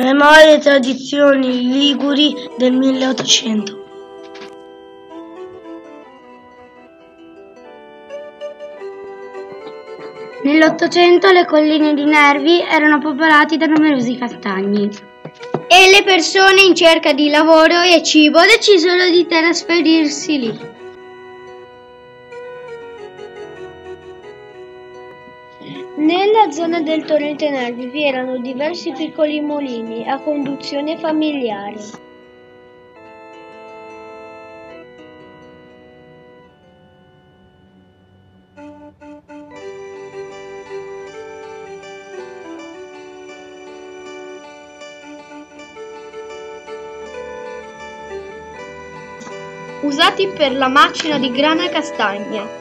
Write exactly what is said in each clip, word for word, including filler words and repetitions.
Memorie e tradizioni liguri del milleottocento. Nell'Ottocento le colline di Nervi erano popolate da numerosi castagni e le persone in cerca di lavoro e cibo decisero di trasferirsi lì. Nella zona del torrente Nervi vi erano diversi piccoli mulini a conduzione familiare. Usati per la macina di grana e castagna.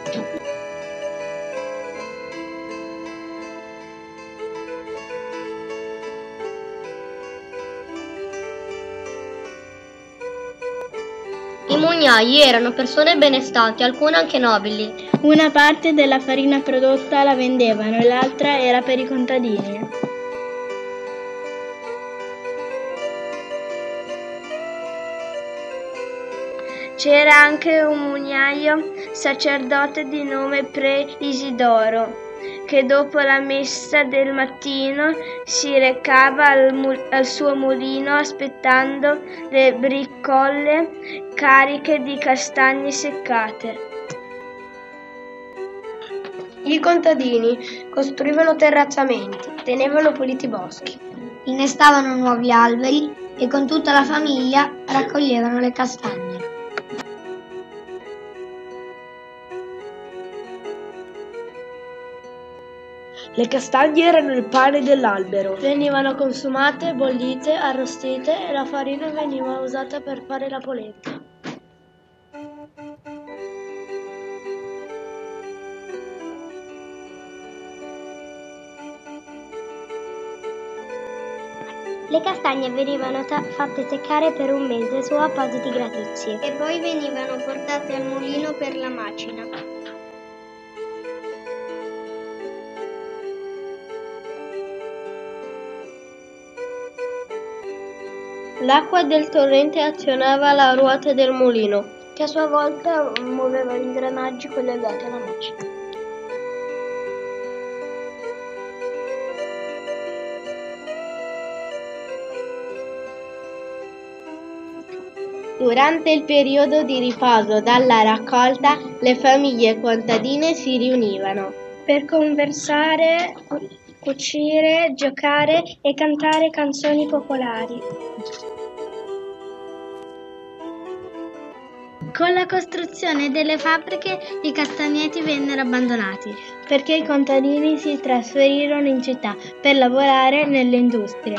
I mugnai erano persone benestanti, alcune anche nobili. Una parte della farina prodotta la vendevano e l'altra era per i contadini. C'era anche un mugnaio sacerdote di nome Pre Isidoro, che dopo la messa del mattino si recava al, mu al suo mulino aspettando le bricolle cariche di castagne seccate. I contadini costruivano terrazzamenti, tenevano puliti i boschi, innestavano nuovi alberi e con tutta la famiglia raccoglievano le castagne. Le castagne erano il pane dell'albero. Venivano consumate, bollite, arrostite e la farina veniva usata per fare la polenta. Le castagne venivano fatte seccare per un mese su appositi graticci e poi venivano portate al mulino per la macina. L'acqua del torrente azionava la ruota del mulino, che a sua volta muoveva gli ingranaggi collegati alla macchina. Durante il periodo di riposo dalla raccolta, le famiglie contadine si riunivano per conversare, cucire, giocare e cantare canzoni popolari. Con la costruzione delle fabbriche i castagneti vennero abbandonati perché i contadini si trasferirono in città per lavorare nelle industrie.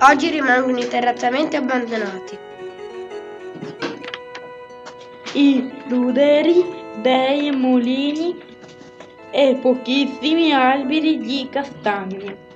Oggi rimangono i terrazzamenti abbandonati. I ruderi dei mulini e pochissimi alberi di castagne.